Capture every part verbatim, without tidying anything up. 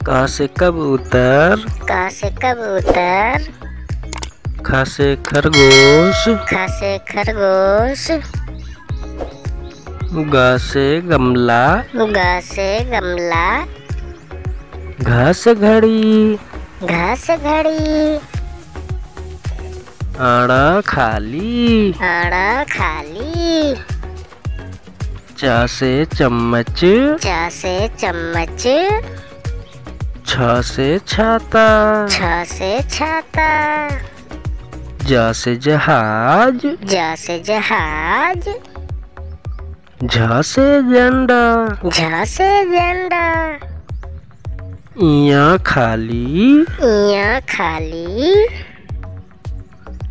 क से कबूतर, क से कबूतर। ख से खरगोश, ख से खरगोश। ग से गमला, ग से गमला। घ से घड़ी, घ से घड़ी। आड़ा खाली, आड़ा खाली। च से चम्मच, च से चम्मच। छ से छाता, छ से छाता। ज से जहाज, ज से जहाज। झ से झंडा, झ से झंडा। इया खाली, इया खाली।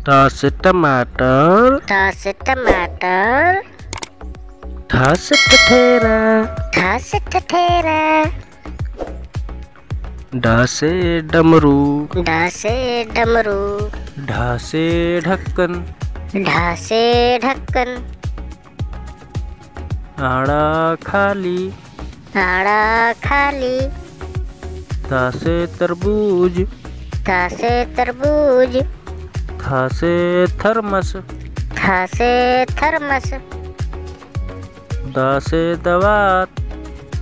ट से टमाटर, ट से टमाटर। ठ से ठठेरा, ठ से ठठेरा। ड से डमरू, ड से डमरू। ढ से ढक्कन, ढ से ढक्कन। आड़ा खाली, आड़ा खाली। त से तरबूज, त से तरबूज। थ से थर्मस, थ से थर्मस। द से दवात,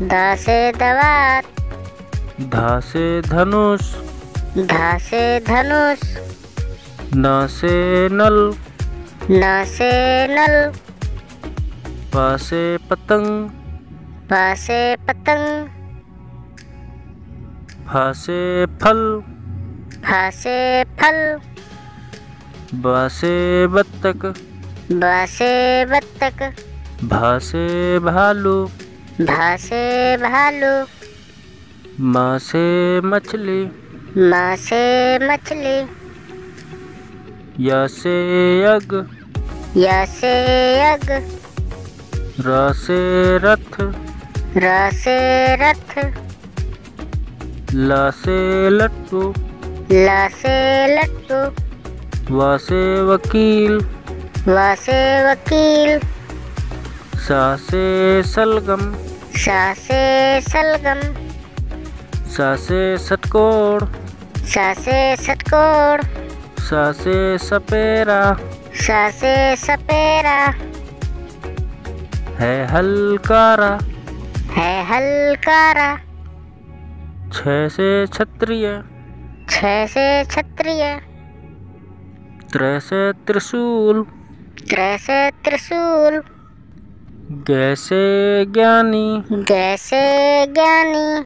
द से दवात। ध से धनुष, ध से धनुष। न से नल, न से नल। प से पतंग, प से पतंग। फ से फल, फ से फल। ब से बत्तख, ब से बत्तख। भ से भालू, भ से भालू। म से मछली, म से मछली। य से यज्ञ, य से यज्ञ। र से रथ, र से रथ। ल से लट्टू, ल से लट्टू। व से वकील, व से वकील। स से सलगम, स से सलगम। स से षटकोण, स से षटकोण। स से सपेरा, स से सपेरा। है हलकारा, है हलकारा। छ से क्षत्रिय, छ से क्षत्रिय। त्रै से त्रिशूल, त्रै से त्रिशूल। गै से ज्ञानी, गै से ज्ञानी।